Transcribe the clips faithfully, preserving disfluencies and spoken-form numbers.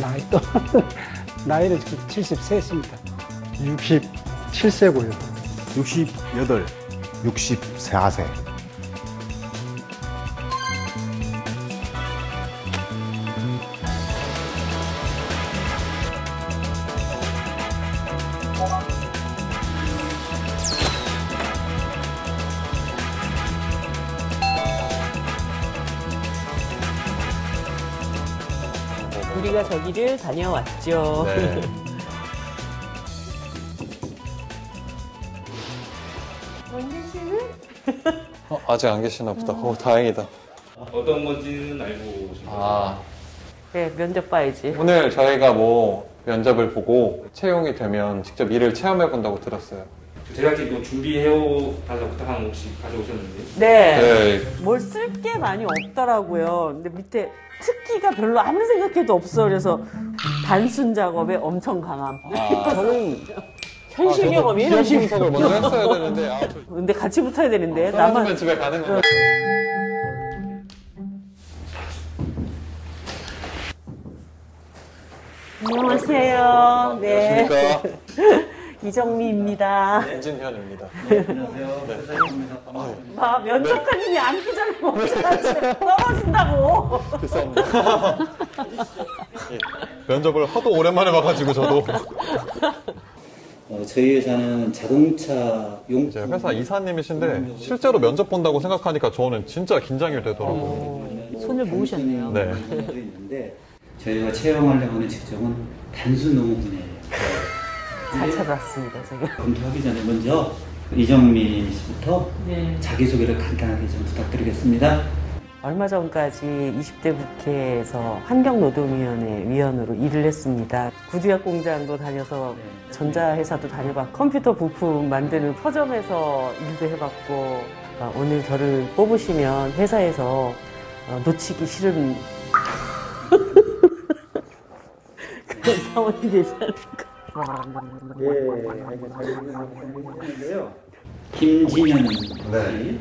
나이 또 나이는 지금 칠십삼입니다. 육십칠 세고요. 육십팔, 육십사 세. 우리가 저기를 다녀왔죠. 네. 안 계시는? 어, 아직 안 계시나 보다. 어. 오, 다행이다. 어떤 건지는 알고 오신 거죠? 아. 네, 면접 봐야지. 오늘 저희가 뭐 면접을 보고 채용이 되면 직접 일을 체험해 본다고 들었어요. 제작진도 준비해오달라고 부탁한 혹시 가져오셨는데요? 네. 네. 뭘 쓸 게 많이 없더라고요. 근데 밑에 특기가 별로 아무 생각해도 없어. 그래서 단순 작업에 엄청 강함. 아, 저는 현실 경험이 현실 경험을 먼저 했어야 되는데. 아, 저... 근데 같이 붙어야 되는데. 어, 나만 집에 가는 거야. 안녕하세요. 네. 안녕하십니까? 이정미입니다. 네, 김진현입니다. 네, 안녕하세요. 네. 회사입니다. 아, 아, 면접관님이 네. 앉기 전에 멈춰가지고 떨어진다고. 죄송합니다. 예, 면접을 하도 오랜만에 봐가지고 저도. 어, 저희 회사는 자동차 용. 이제 회사 이사님이신데 실제로 면접 본다고 생각하니까 저는 진짜 긴장이 되더라고요. 오, 손을 모으셨네요. 네. 있는데 저희가 채용하려고 하는 직종은 단순 노무 분야예요. 잘 찾아왔습니다, 제가. 검토하기 전에 먼저 이정미 씨부터 네. 자기소개를 간단하게 좀 부탁드리겠습니다. 얼마 전까지 이십 대 국회에서 환경노동위원회 위원으로 일을 했습니다. 구두약 공장도 다녀서 네. 전자회사도 다녀봤고 컴퓨터 부품 만드는 서점에서 일도 해봤고 오늘 저를 뽑으시면 회사에서 놓치기 싫은 그런 사원이 되지 않을까. 예, 알겠습니다. 김진현 네.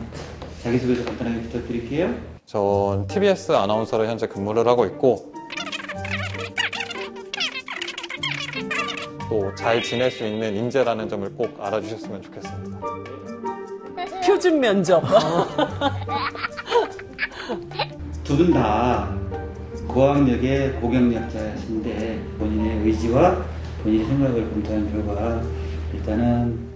자기소개 간단하게 부탁드릴게요. 전 티비에스 아나운서로 현재 근무를 하고 있고 또 잘 지낼 수 있는 인재라는 점을 꼭 알아주셨으면 좋겠습니다. 표준 면접. 두 분 다 고학력의 고경력자신데 본인의 의지와 본인의 생각을 검토한 결과 일단은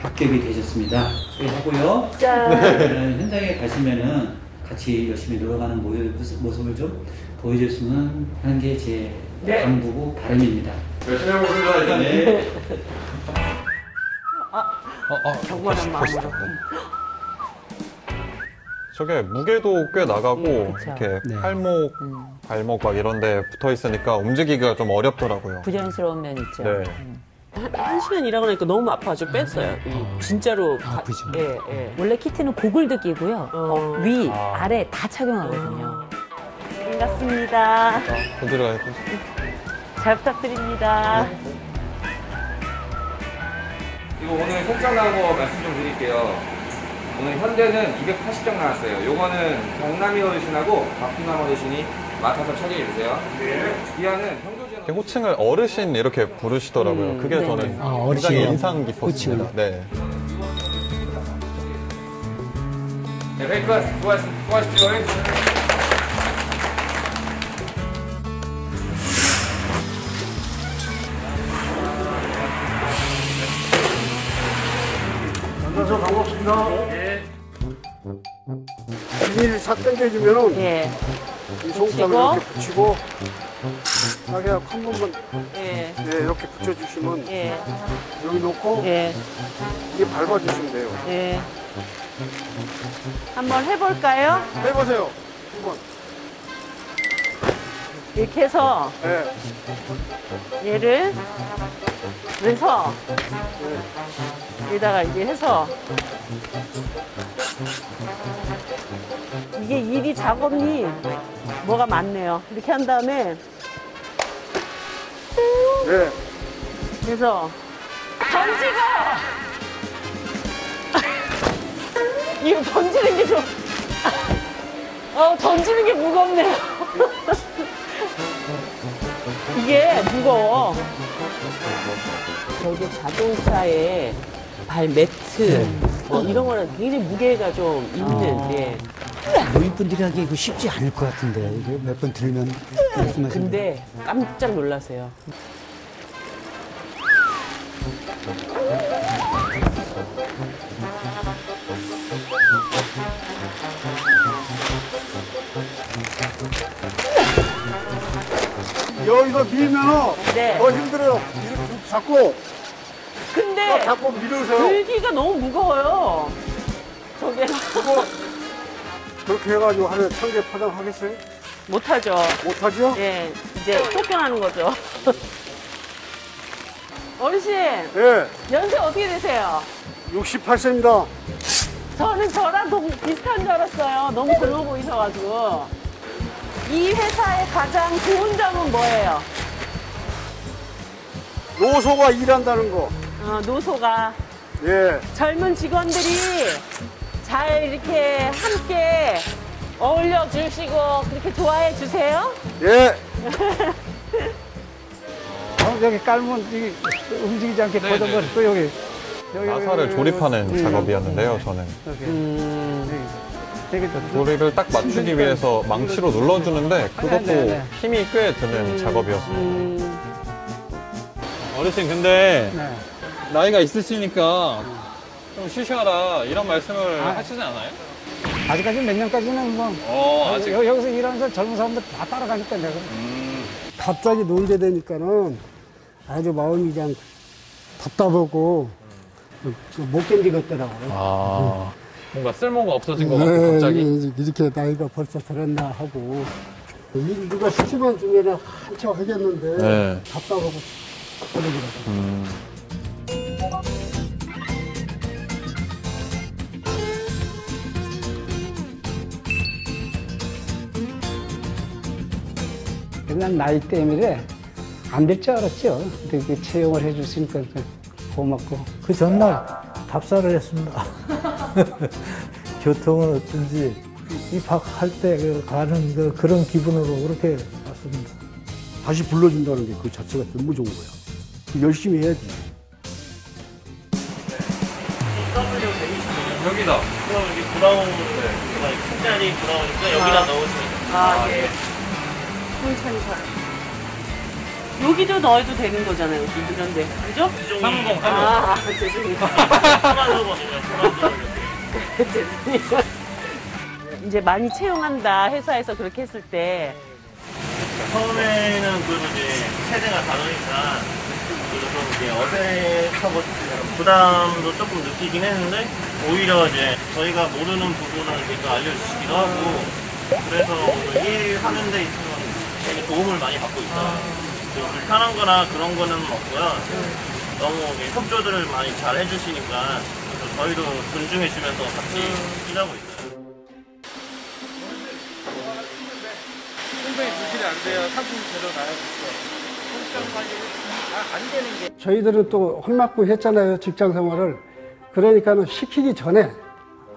합격이 되셨습니다. 수고하고요. 짠! 네. 현장에 가시면은 같이 열심히 놀아가는 모습을 좀 보여줬으면 하는 게 제 네. 당부고 바람입니다. 열심히 해보겠습니다. 일단 네. 아, 어, 어, 경건한 마음으로. 저게 무게도 꽤 나가고 음, 이렇게 네. 팔목, 음. 발목 막 이런 데 붙어 있으니까 움직이기가 좀 어렵더라고요. 부자연스러운 면이 있죠. 네. 음. 한, 한 시간 일하고 나니까 너무 아파서 뺐어요. 어. 진짜로. 아, 아프죠. 예, 예. 원래 키트는 고글도 끼고요. 어. 어, 위, 아. 아래 다 착용하거든요. 반갑습니다. 어, 들어가야 돼. 잘 부탁드립니다. 네. 이거 오늘 속상하고 말씀 좀 드릴게요. 오늘 현대는 이백팔십 점 나왔어요. 요거는 경남이 어르신하고 박기남 어르신이 맡아서 처리해주세요. 네. 기아는 평소에 호칭을 어르신 이렇게 부르시더라고요. 음, 그게 네. 저는 아, 굉장히 인상 깊었습니다. 네. 네, 페이커스 수고하셨죠. 안녕하세요. 반갑습니다. 비닐 싹 당겨주면 예. 이 속상을 이렇게 붙이고 자기가 한 번만 예. 예, 이렇게 붙여주시면 예. 여기 놓고 예. 이게 밟아주시면 돼요. 예. 한번 해볼까요? 해보세요. 한번 이렇게 해서 예. 얘를 그래서 예. 여기다가 이제 해서 이게 일이 작업이 뭐가 많네요. 이렇게 한 다음에 네. 그래서 던지고 이거 던지는 게 좀 어, 던지는 게 무겁네요. 이게 무거워. 저기 자동차에 발 매트 어, 이런 거는 굉장히 무게가 좀 있는. 아. 예. 노인분들이 하기 이거 쉽지 않을 것 같은데 이게 몇 번 들면 말씀하시는. 근데 깜짝 놀라세요. 여기서 밀면 네. 더 힘들어요. 자꾸. 근데 자꾸 밀으세요. 들기가 너무 무거워요. 저게. 그렇게 해가지고 하면 천개 포장하겠어요? 못하죠. 못하죠? 예, 이제 쫓겨나는 거죠. 어르신, 예. 연세 어떻게 되세요? 육십팔 세입니다. 저는 저랑 너무 비슷한 줄 알았어요. 너무 젊어 보이셔가지고. 이 회사의 가장 좋은 점은 뭐예요? 노소가 일한다는 거. 어, 노소가. 예. 젊은 직원들이 잘 이렇게 함께 어울려 주시고 그렇게 좋아해 주세요. 예. 어, 여기 깔면 이게 움직이지 않게 보던 걸 또 여기. 여기 나사를 조립하는 음, 작업이었는데요. 음, 저는 음, 조립을 딱 맞추기 위해서 망치로 눌러주는데 그것도 힘이 꽤 드는 음, 작업이었습니다. 음. 어르신 근데 네. 나이가 있으시니까 좀 쉬셔라 이런 말씀을 아, 하시지 않아요? 아직까지 몇 년까지는 뭐 어, 아직... 여, 여기서 일하면서 젊은 사람들 다 따라가니까 내가 음. 갑자기 놀게 되니까는 아주 마음이 그냥 답답하고 음. 못 견디겠더라고요. 아, 음. 뭔가 쓸모가 없어진 것 같고 갑자기? 이렇게 나이가 벌써 들었나 하고 일 누가 시키면 중에는 한참 하겠는데 네. 답답하고 그러더라고요. 음. 난 나이 때문에 안 될 줄 알았죠. 근데 채용을 해줬으니까 고맙고. 그 전날 답사를 했습니다. 교통은 어떤지 입학할 때 가는 그런 기분으로 그렇게 왔습니다. 다시 불러준다는 게 그 자체가 너무 좋은 거야. 열심히 해야지. 여기다. 여기 브라운인데 큰 자리 브라운이니까 여기다 넣으시면. 아 예. 천천히. 여기도 넣어도 되는 거잖아요. 이런데 그죠? 삼공. 아, 아 죄송해요. 죄송해요. 이제 많이 채용한다 회사에서 그렇게 했을 때. 처음에는 그래도 이제 세대가 다르니까 좀 이제 어색하고 부담도 조금 느끼긴 했는데 오히려 이제 저희가 모르는 부분을 제가 알려주시기도 하고 그래서 일하는 데 있어서. 도움을 많이 받고 있다. 아. 불편한 거나 그런 거는 없고요. 네. 너무 협조들을 많이 잘 해주시니까 저희도 존중해주면서 같이 음. 일하고 있어요. 저희들은 또 헐맞고 했잖아요. 직장 생활을. 그러니까 시키기 전에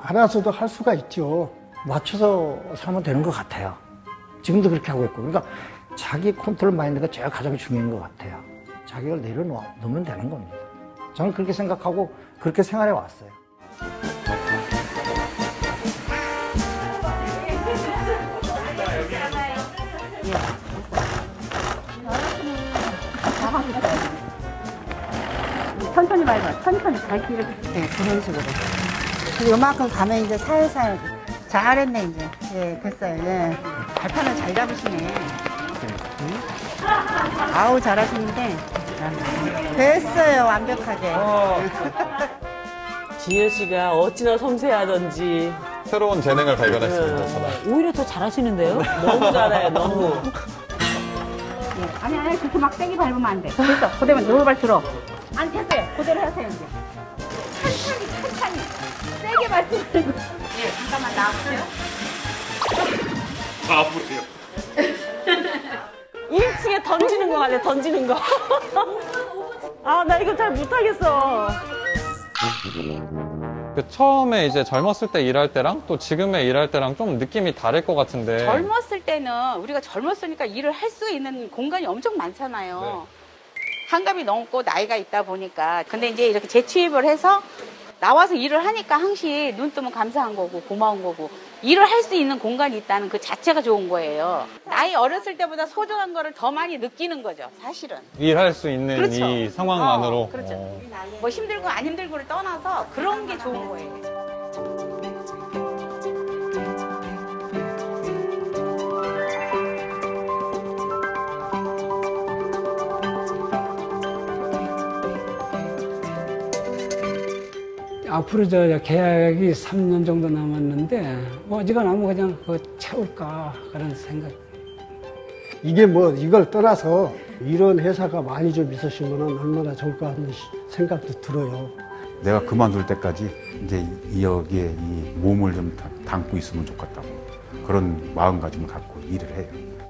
알아서도 할 수가 있죠. 맞춰서 살면 되는 것 같아요. 지금도 그렇게 하고 있고. 그러니까 자기 컨트롤 마인드가 제일 가장 중요한 것 같아요. 자기가 내려놓으면 되는 겁니다. 저는 그렇게 생각하고 그렇게 생활해 왔어요. 천천히 밟아. 천천히 밟기 이렇게. 네, 그런 식으로. 그리고 요만큼 가면 이제 살살. 잘했네 이제. 예, 됐어요. 예. 발판을 잘 잡으시네. 아우 잘하시는데. 됐어요 완벽하게. 어. 진현 씨가 어찌나 섬세하던지. 새로운 재능을 발견했습니다. 저는. 오히려 더 잘하시는데요? 너무 잘해요 너무. 예, 아니 아니 그렇게 막 세게 밟으면 안 돼. 됐어. 그대로 노발 들어. 안 됐어요. 그대로 하세요 이제. 천천히 천천히 세게 밟으시고. 예, 잠깐만 나와보세요. 나와보세요. 일 층에 던지는 거 같네, 던지는 거. 아, 나 이거 잘 못하겠어. 그 처음에 이제 젊었을 때 일할 때랑 또 지금의 일할 때랑 좀 느낌이 다를 것 같은데. 젊었을 때는 우리가 젊었으니까 일을 할 수 있는 공간이 엄청 많잖아요. 네. 한갑이 넘고 나이가 있다 보니까. 근데 이제 이렇게 재취업을 해서 나와서 일을 하니까 항시 눈 뜨면 감사한 거고 고마운 거고 일을 할 수 있는 공간이 있다는 그 자체가 좋은 거예요. 나이 어렸을 때보다 소중한 거를 더 많이 느끼는 거죠, 사실은. 일할 수 있는 그렇죠. 이 상황만으로. 어, 그렇죠. 어. 뭐 힘들고 안 힘들고를 떠나서 그런 게 좋은 거예요. 앞으로 저 계약이 삼 년 정도 남았는데 어지간하면 그냥 그거 채울까 그런 생각. 이게 뭐 이걸 떠나서 이런 회사가 많이 좀 있으시면 얼마나 좋을까 하는 생각도 들어요. 내가 그만둘 때까지 이제 이 여기에 이 몸을 좀 담고 있으면 좋겠다고 그런 마음가짐을 갖고 일을 해요.